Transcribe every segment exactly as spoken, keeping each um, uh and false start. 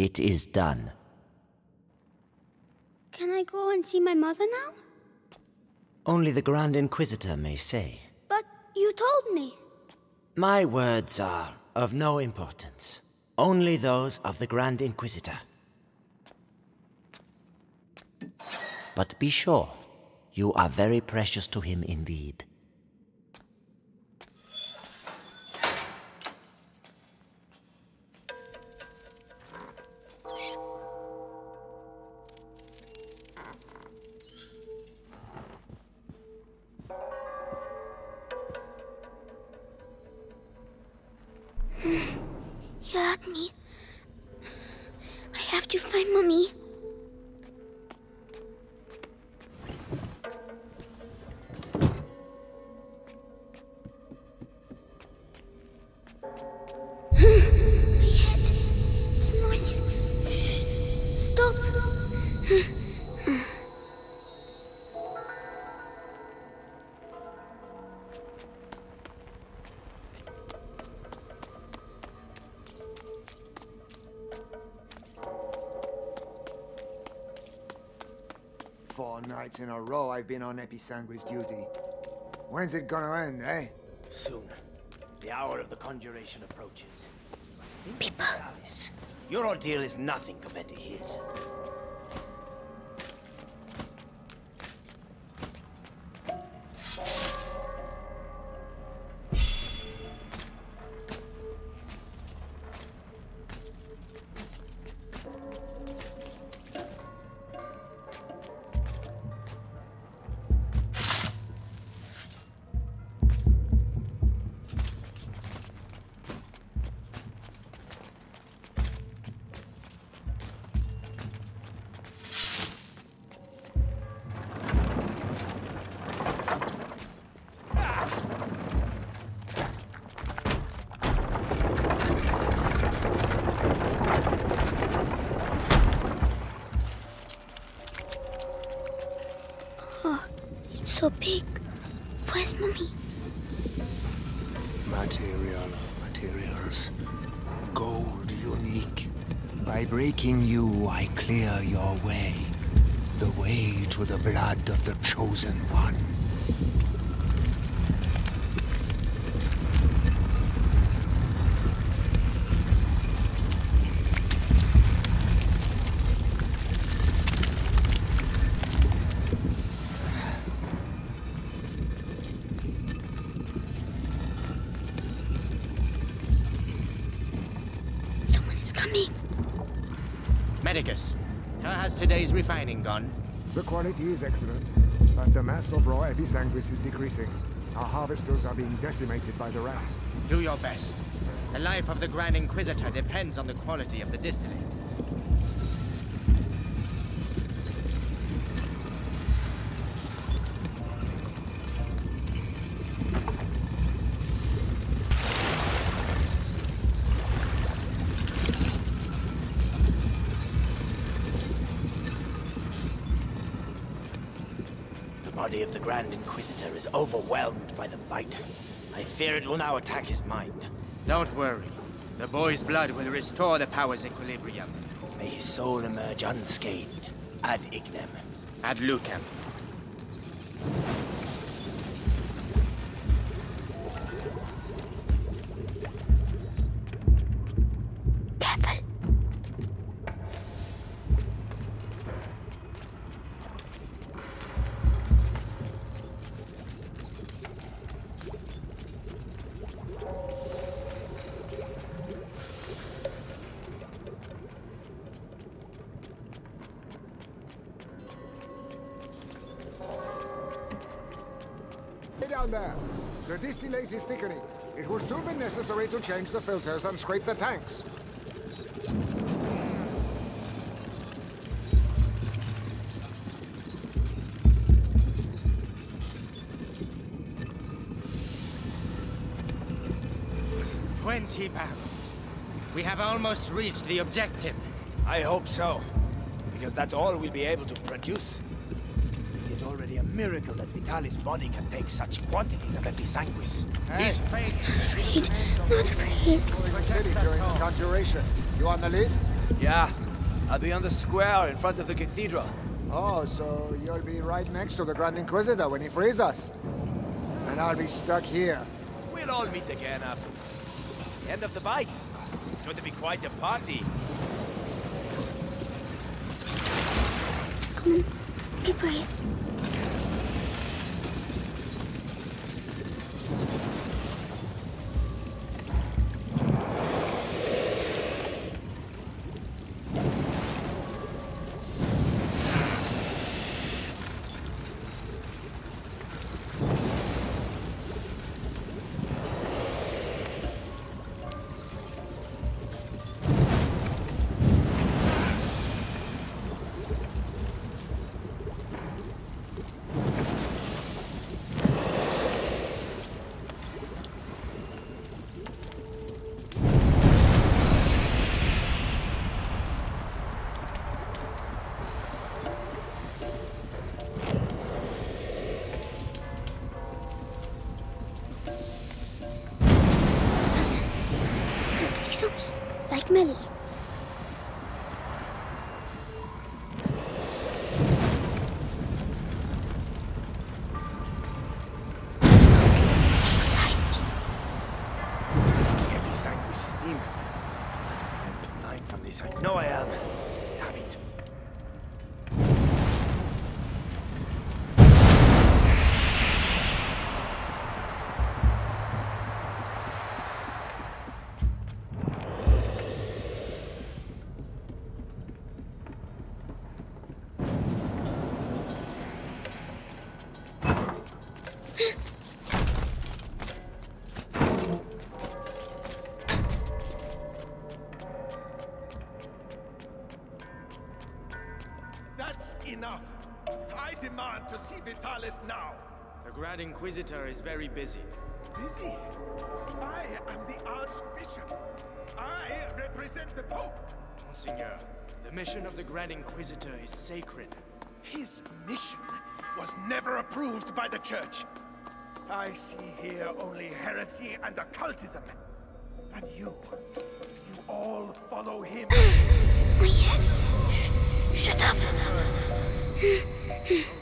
It is done. Can I go and see my mother now? Only the Grand Inquisitor may say. But you told me. My words are of no importance. Only those of the Grand Inquisitor. But be sure, you are very precious to him indeed. Four nights in a row I've been on Epi Sanguis duty. When's it gonna end, eh? Soon. The hour of the conjuration approaches. People! Your ordeal is nothing compared to his. So big. Where's Mummy? Material of materials. Gold unique. By breaking you, I clear your way. The way to the blood of the Chosen One. Today's refining gone. The quality is excellent, but the mass of raw Epi Sanguis is decreasing. Our harvesters are being decimated by the rats. Do your best. The life of the Grand Inquisitor depends on the quality of the distillate. The body of the Grand Inquisitor is overwhelmed by the bite. I fear it will now attack his mind. Don't worry. The boy's blood will restore the power's equilibrium. May his soul emerge unscathed. Ad Ignem. Ad Lucem. There. The distillate is thickening. It will soon be necessary to change the filters and scrape the tanks. Twenty pounds. We have almost reached the objective. I hope so, because that's all we'll be able to produce. Miracle that Vitalis' body can take such quantities of Epi Sanguis. He's afraid. Not afraid. Consider during the conjuration. You on the list? Yeah, I'll be on the square in front of the cathedral. Oh, so you'll be right next to the Grand Inquisitor when he frees us. And I'll be stuck here. We'll all meet again after the end of the bite. It's going to be quite a party. Come on, be quiet. Melly. Enough! I demand to see Vitalis now! The Grand Inquisitor is very busy. Busy? I am the Archbishop. I represent the Pope. Monsignor, the mission of the Grand Inquisitor is sacred. His mission was never approved by the Church. I see here only heresy and occultism. And you, you all follow him. We have... Shut up! Your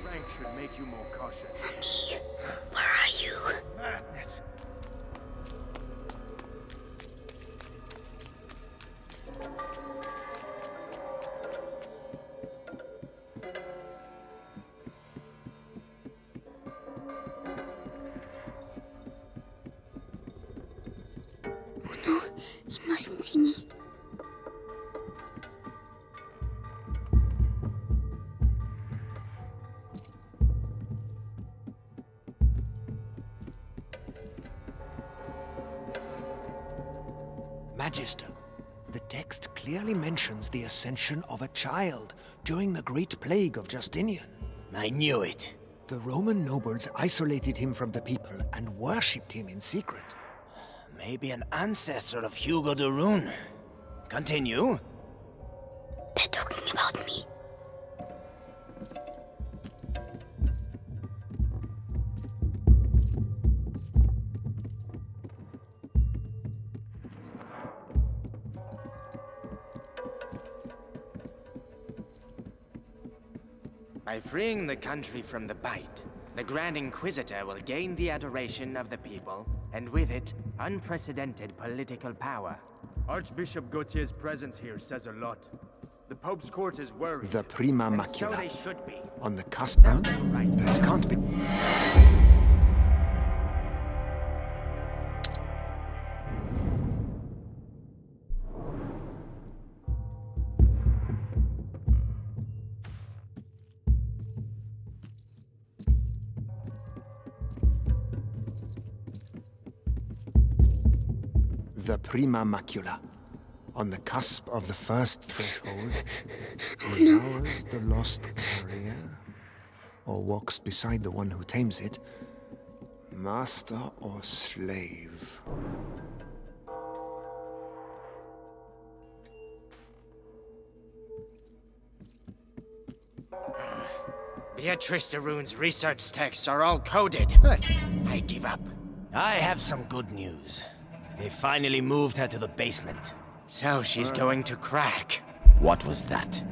rank should make you more cautious. Mommy, where are you? Madness. Oh no, he mustn't see me. Magister, the text clearly mentions the ascension of a child during the Great Plague of Justinian. I knew it. The Roman nobles isolated him from the people and worshipped him in secret. Maybe an ancestor of Hugo de Rune. Continue. They're talking about me. By freeing the country from the bite, the Grand Inquisitor will gain the adoration of the people, and with it, unprecedented political power. Archbishop Gautier's presence here says a lot. The Pope's court is worried. The Prima Machia. So they should be. On the cusp, huh? Right. That can't be. The Prima Macula, on the cusp of the first threshold, who hours the lost carrier, or walks beside the one who tames it, master or slave. Beatrice de Rune's research texts are all coded. Hey. I give up. I have some good news. They finally moved her to the basement. So she's going to crack. What was that?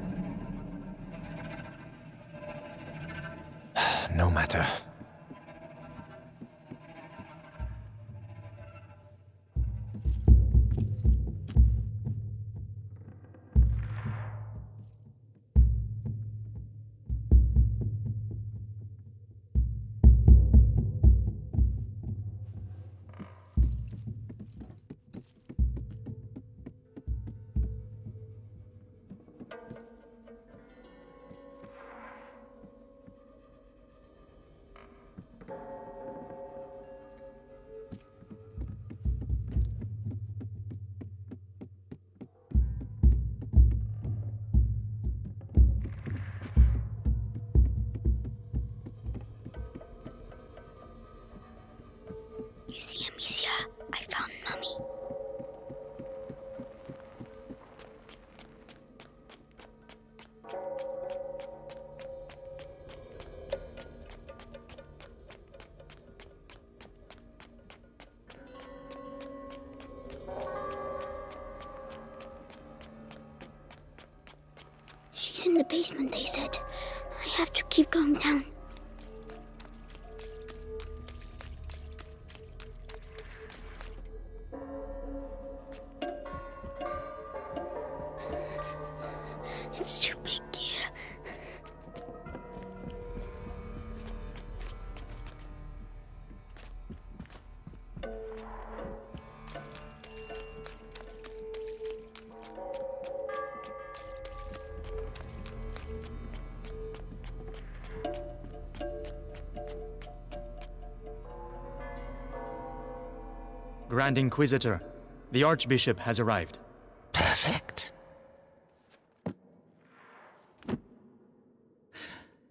No matter. You see, Amicia, I found Mummy. She's in the basement, they said. I have to keep going down. Grand Inquisitor, the Archbishop has arrived. Perfect.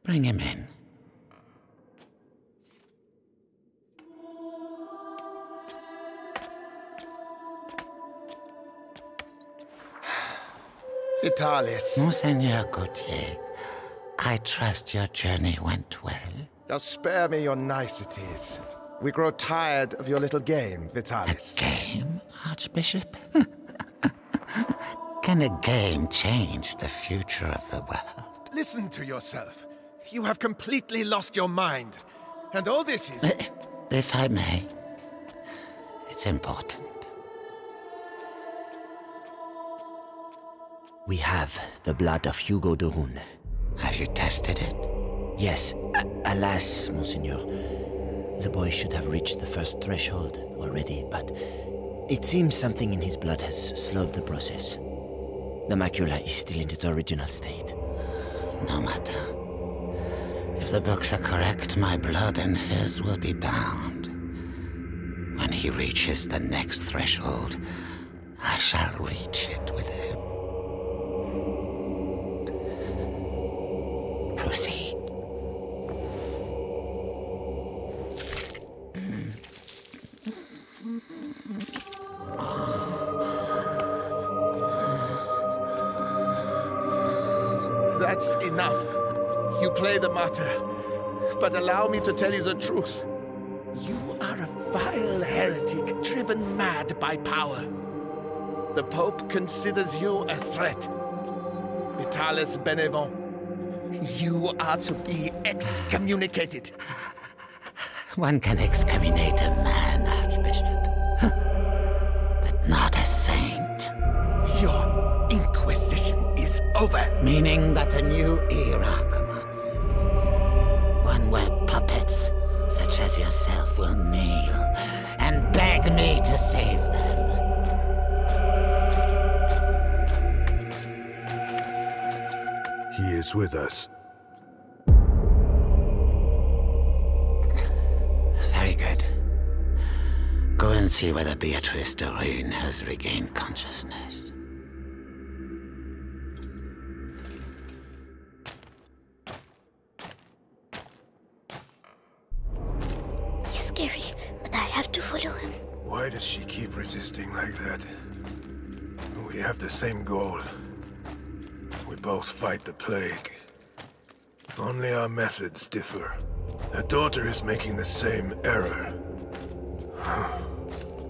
Bring him in. Vitalis. Monseigneur Gautier, I trust your journey went well. Now spare me your niceties. We grow tired of your little game, Vitalis. A game, Archbishop? Can a game change the future of the world? Listen to yourself. You have completely lost your mind. And all this is... Uh, if I may, it's important. We have the blood of Hugo de Rune. Have you tested it? Yes. A alas, Monseigneur. The boy should have reached the first threshold already, but it seems something in his blood has slowed the process. The macula is still in its original state. No matter. If the books are correct, my blood and his will be bound. When he reaches the next threshold, I shall reach it with him. Proceed. That's enough. You play the martyr, but allow me to tell you the truth. You are a vile heretic driven mad by power. The Pope considers you a threat. Vitalis Benevent, you are to be excommunicated. One can excommunicate a man, Archbishop, but not a saint. Your Inquisition is over. Meaning that a new era commences. One where puppets such as yourself will kneel and beg me to save them. He is with us. Very good. Go and see whether Beatrice de Rune has regained consciousness. He's scary, but I have to follow him. Why does she keep resisting like that? We have the same goal. We both fight the plague. Only our methods differ. Her daughter is making the same error.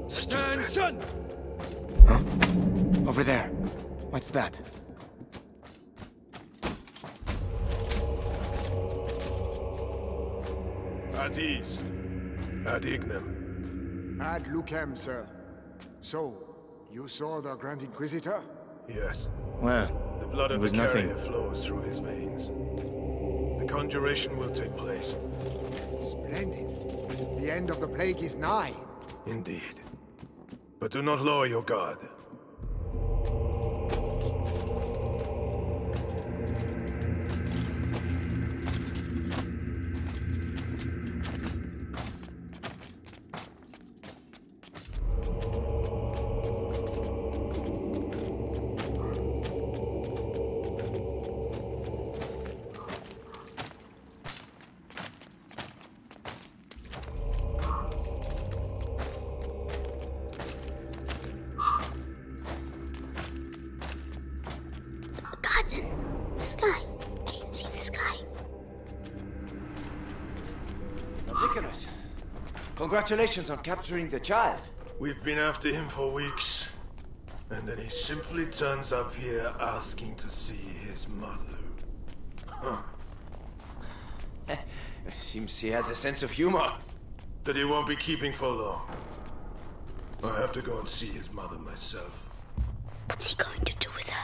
Stupid. Huh? Over there. What's that? At ease. Ad Ignem. Ad Lucem, sir. So, you saw the Grand Inquisitor? Yes. Well, the blood of the carrier flows through his veins. The conjuration will take place. Splendid. The end of the plague is nigh. Indeed. But do not lower your guard. Congratulations on capturing the child. We've been after him for weeks. And then he simply turns up here asking to see his mother. Huh. Seems he has a sense of humor. That he won't be keeping for long. I have to go and see his mother myself. What's he going to do with her?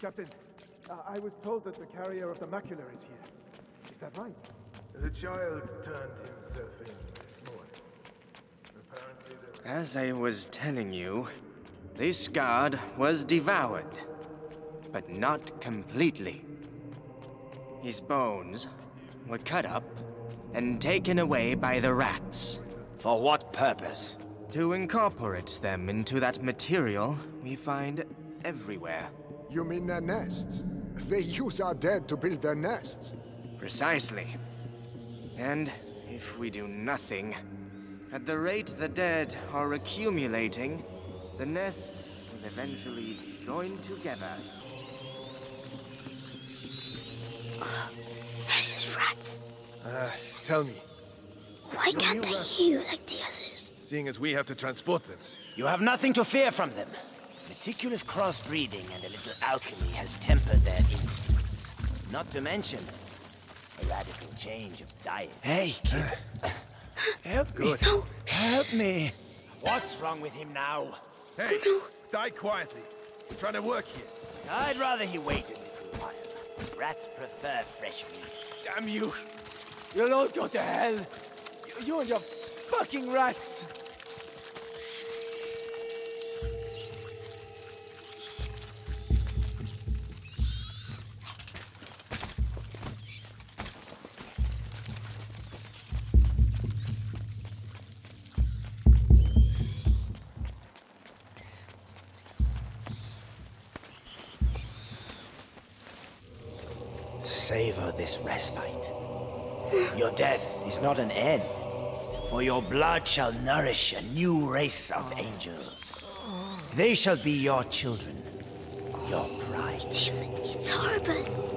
Captain, uh, I was told that the carrier of the macula is here. Is that right? The child turned himself in this morning. Apparently there was... As I was telling you, this guard was devoured, but not completely. His bones were cut up and taken away by the rats. For what purpose? To incorporate them into that material we find everywhere. You mean their nests? They use our dead to build their nests. Precisely. And if we do nothing, at the rate the dead are accumulating, the nests will eventually join together. Oh, those rats. Uh, tell me. Why can't they hear you like the others? Seeing as we have to transport them. You have nothing to fear from them. Meticulous crossbreeding and a little alchemy has tempered their instincts. Not to mention a radical change of diet. Hey, kid. Help me. No. Help me. What's wrong with him now? Hey, die quietly. We're trying to work here. I'd rather he waited a little while. Rats prefer fresh meat. Damn you. You'll all go to hell. You and your fucking rats. Savor this respite. Your death is not an end, for your blood shall nourish a new race of angels. They shall be your children, your pride. Tim, it's horrible.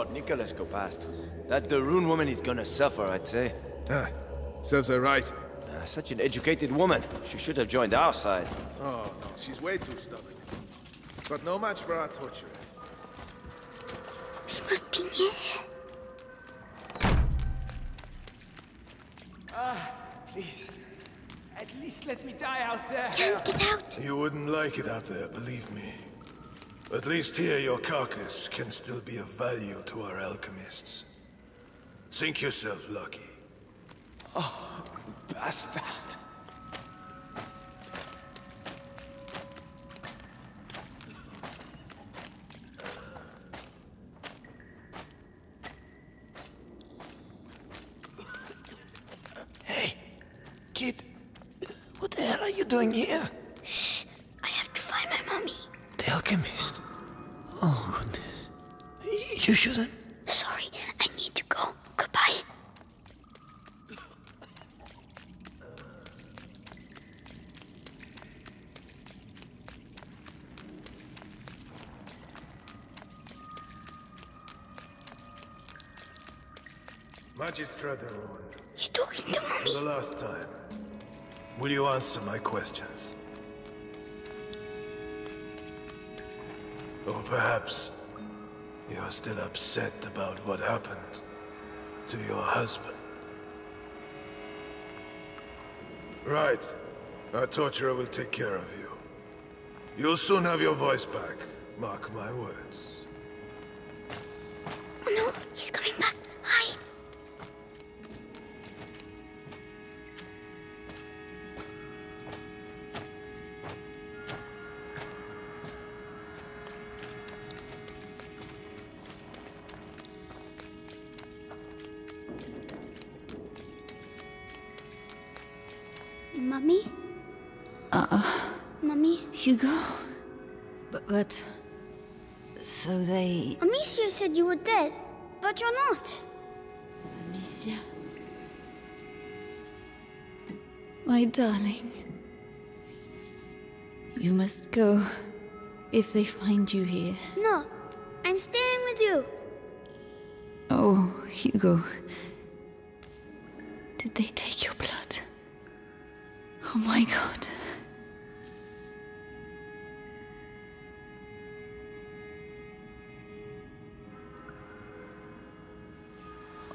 Lord Nicolas go past. That the Rune woman is gonna suffer, I'd say. Ah, serves her right. Uh, such an educated woman. She should have joined our side. Oh, no, she's way too stubborn. But no match for our torture. She must be near here. Ah, please. At least let me die out there. Can't get out. You wouldn't like it out there, believe me. At least here your carcass can still be of value to our alchemists. Think yourself lucky. Oh, bastard. Hey, kid. What the hell are you doing here? Shh. I have to find my mommy. The alchemist. Oh, goodness. You shouldn't. Sorry. I need to go. Goodbye. Magistrate de Rune. He's talking to mommy. For the last time, will you answer my questions? Or perhaps you're still upset about what happened to your husband. Right. Our torturer will take care of you. You'll soon have your voice back. Mark my words. Oh no, he's coming back. Hide. Mummy? Uh-oh. Mummy? Hugo? But, but... So they... Amicia said you were dead, but you're not. Amicia? My darling. You must go if they find you here. No, I'm staying with you. Oh, Hugo. Did they take your blood? Oh my God.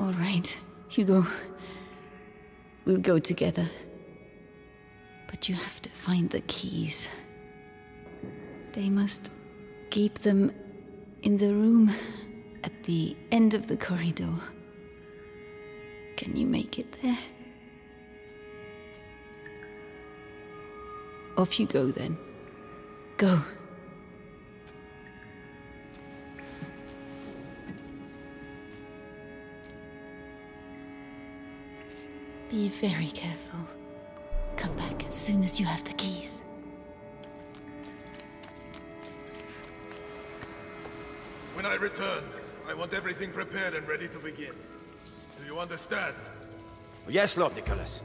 All right, Hugo. We'll go together. But you have to find the keys. They must keep them in the room at the end of the corridor. Can you make it there? Off you go, then. Go. Be very careful. Come back as soon as you have the keys. When I return, I want everything prepared and ready to begin. Do you understand? Yes, Lord Nicholas.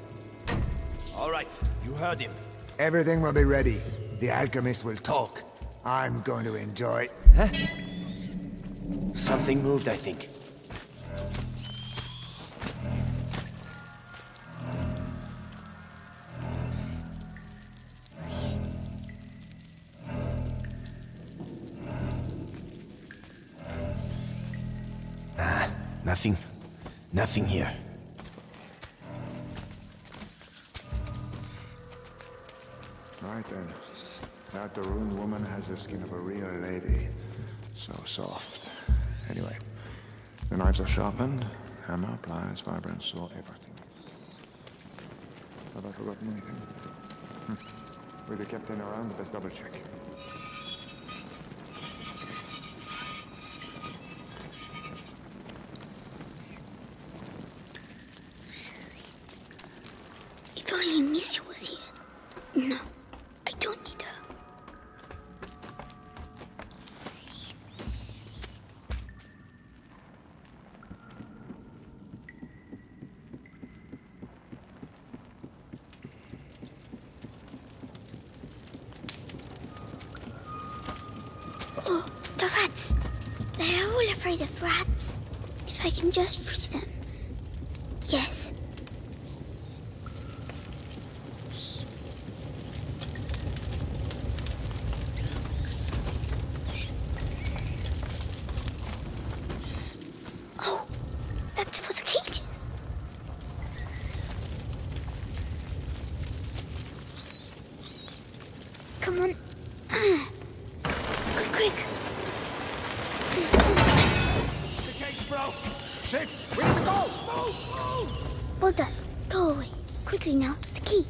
All right, you heard him. Everything will be ready. The alchemist will talk. I'm going to enjoy it. Huh? Something moved, I think. Ah, nothing. Nothing here. Right then, that the Rune woman has the skin of a real lady, so soft. Anyway, the knives are sharpened, hammer, pliers, vibrant saw, everything. Have I forgotten anything? Hmm. With the captain around, let's double check. If only Mister was here. No. afraid of rats. If I can just free them. Yes. Oh, that's for the cages. Come on. Ah. Quick, quick. The cage broke. Safe. We need to go. Move, move. Well done. Go away. Quickly now. The key.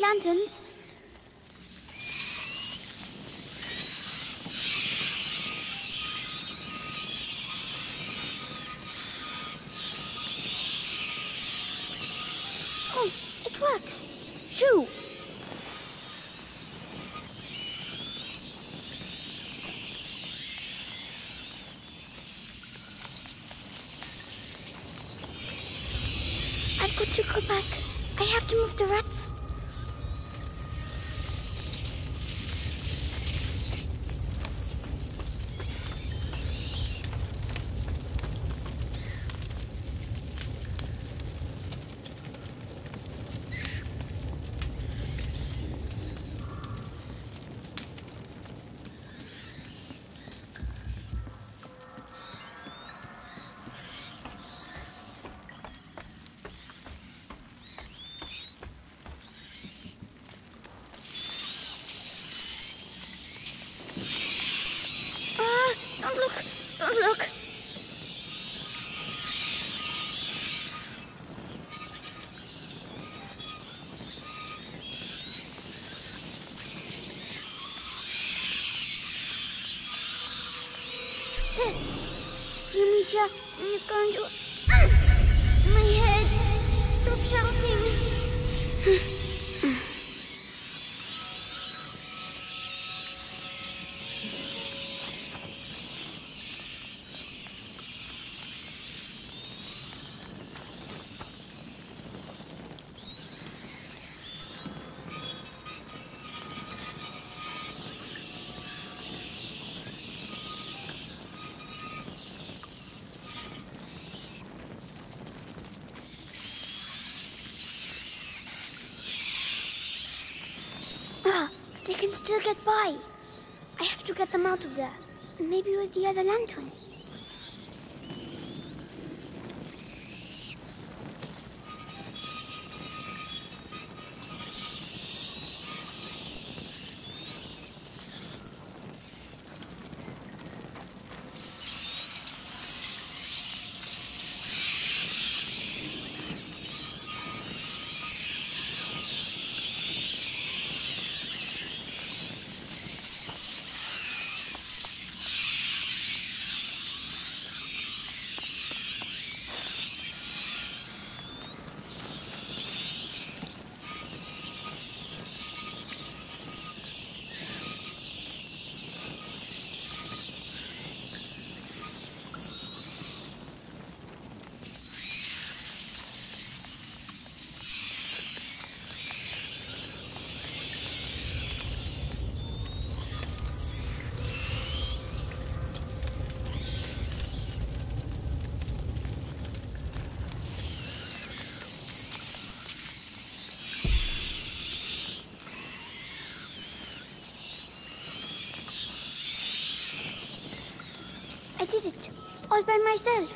Lanterns. Oh, it works. Shoo. I've got to go back. I have to move the rats. Amicia, I'm going to... Ah! My head! Stop shouting! Still get by. I have to get them out of there. Maybe with the other lantern. I did it, all by myself.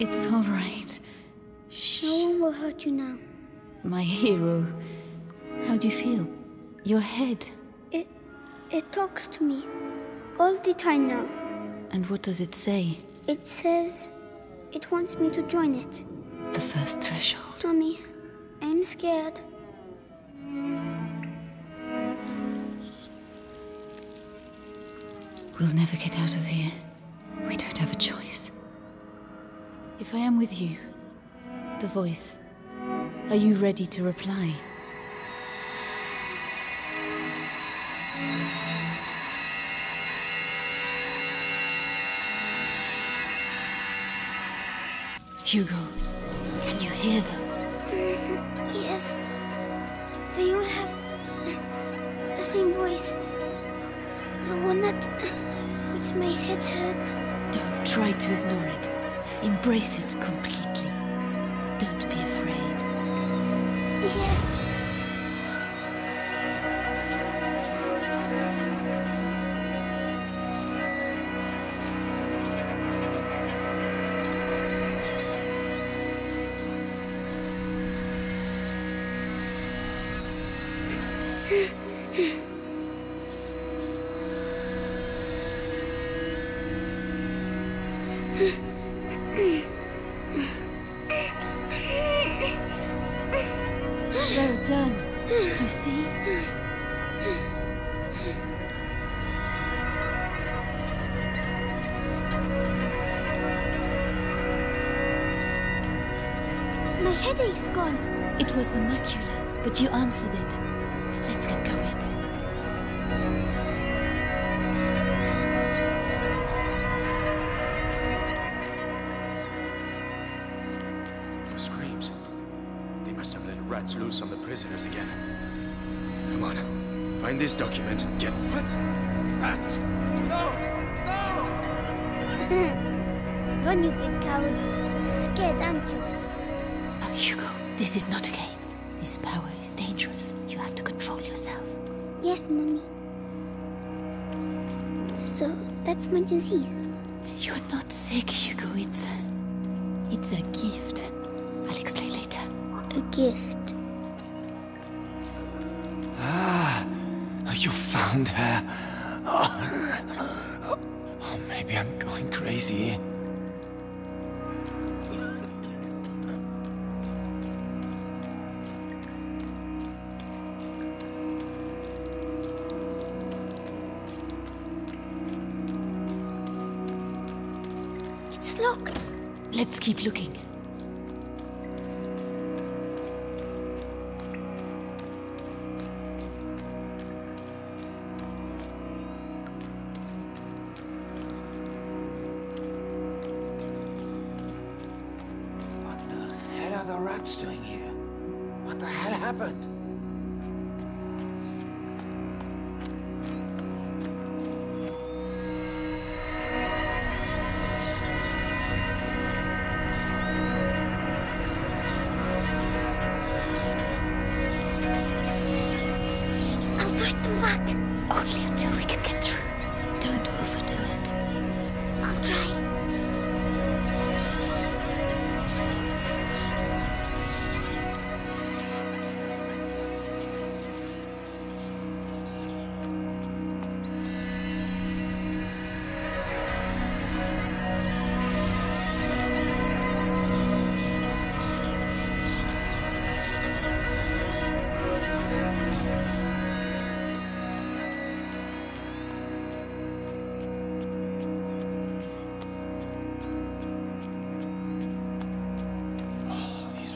It's all right. Shh. No one will hurt you now. My hero. How do you feel? Your head. It... it talks to me. All the time now. And what does it say? It says... it wants me to join it. The first threshold. Tommy, I'm scared. We'll never get out of here. We don't have a choice. If I am with you, the voice, are you ready to reply? Hugo, can you hear them? Mm, yes. They all have the same voice. The one that makes my head hurt. Don't try to ignore it. Embrace it completely. Don't be afraid. Yes. It was the macula, but you answered it. Let's get going. The screams. They must have let rats loose on the prisoners again. Come on. Find this document and get... What? Rats! No! No! Run, you big coward. Scared, aren't you? Hugo, this is not a game. This power is dangerous. You have to control yourself. Yes, Mummy. So, that's my disease. You're not sick, Hugo. It's a... it's a gift. I'll explain later. A gift? Ah, you found her. Oh, oh maybe I'm going crazy. Let's keep looking. What the hell are the rats doing here? What the hell happened?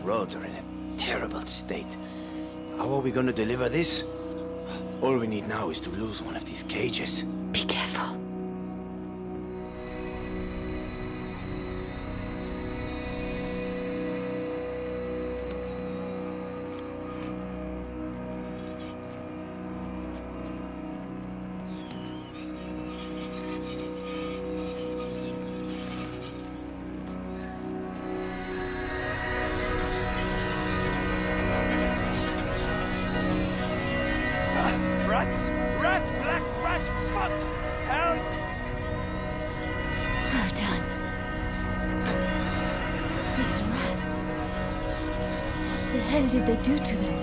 Roads are in a terrible state. How are we going to deliver this? All we need now is to lose one of these cages. Be careful. Rat, black rat, fuck! hell did they do to them?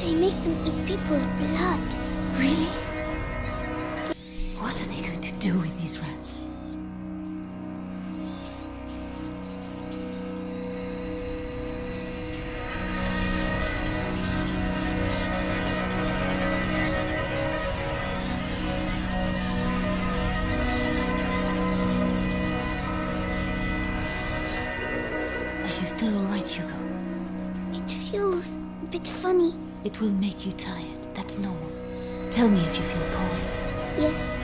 They make them eat people's blood. Really? What are they going to do with these rats? It will make you tired. That's normal. Tell me if you feel cold. Yes.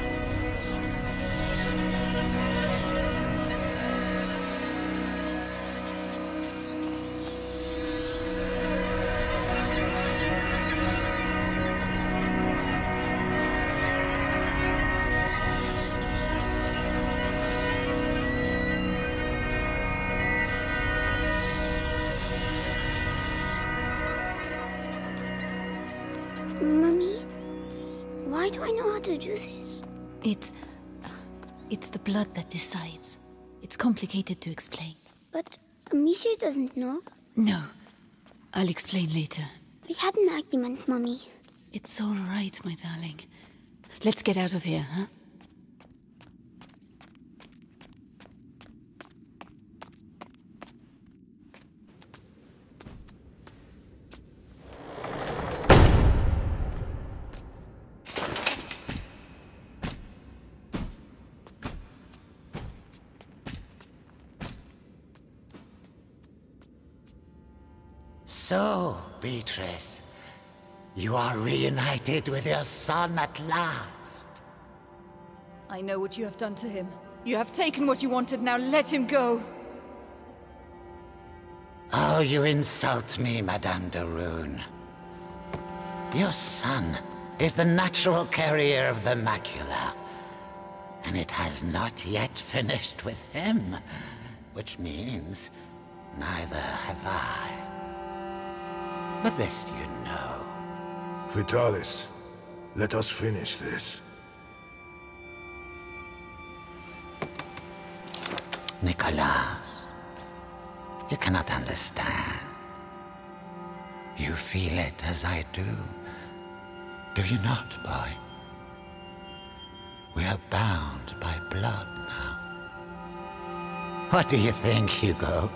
It's... it's the blood that decides. It's complicated to explain. But Amicia doesn't know. No. I'll explain later. We had an argument, Mummy. It's all right, my darling. Let's get out of here, huh? So, Beatrice, you are reunited with your son at last. I know what you have done to him. You have taken what you wanted, now let him go. Oh, you insult me, Madame de Rune. Your son is the natural carrier of the macula, and it has not yet finished with him, which means neither have I. But this you know. Vitalis, let us finish this. Nicolas, you cannot understand. You feel it as I do. Do you not, boy? We are bound by blood now. What do you think, Hugo?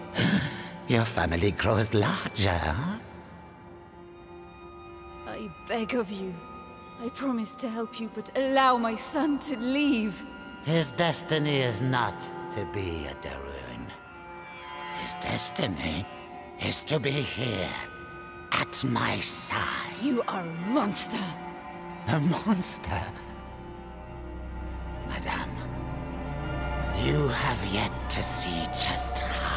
Your family grows larger, huh? I beg of you. I promise to help you, but allow my son to leave. His destiny is not to be a de Rune. His destiny is to be here, at my side. You are a monster. A monster? Madame, you have yet to see just how.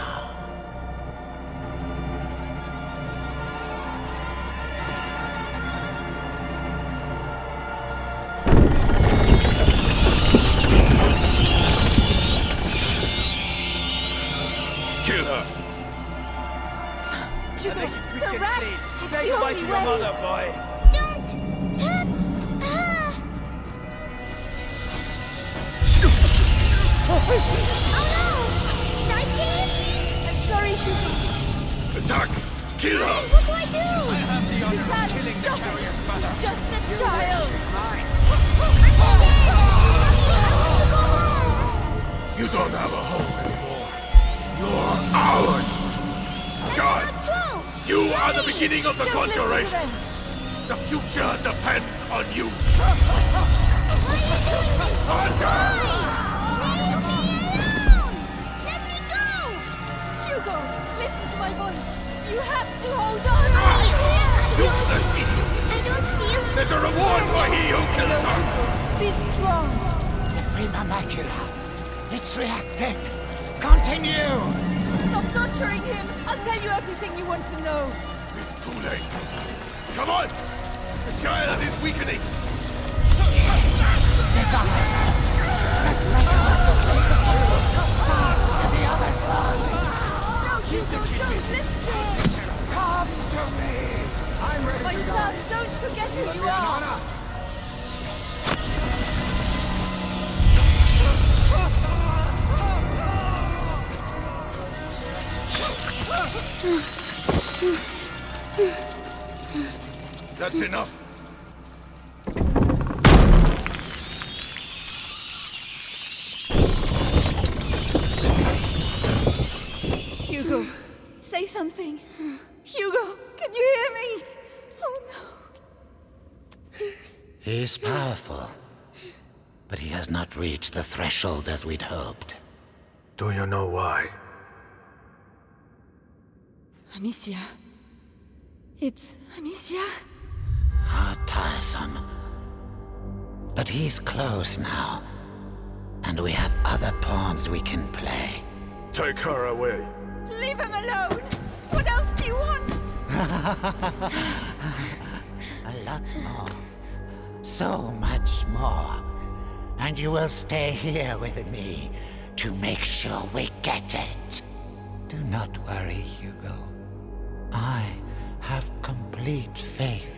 Hmm. That's enough. Hugo, say something. Hugo, can you hear me? Oh no. He's powerful, but he has not reached the threshold as we'd hoped. Do you know why? Amicia. It's Amicia? How tiresome. But he's close now, and we have other pawns we can play. Take her away. Leave him alone! What else do you want? A lot more. So much more. And you will stay here with me to make sure we get it. Do not worry, Hugo. I have complete faith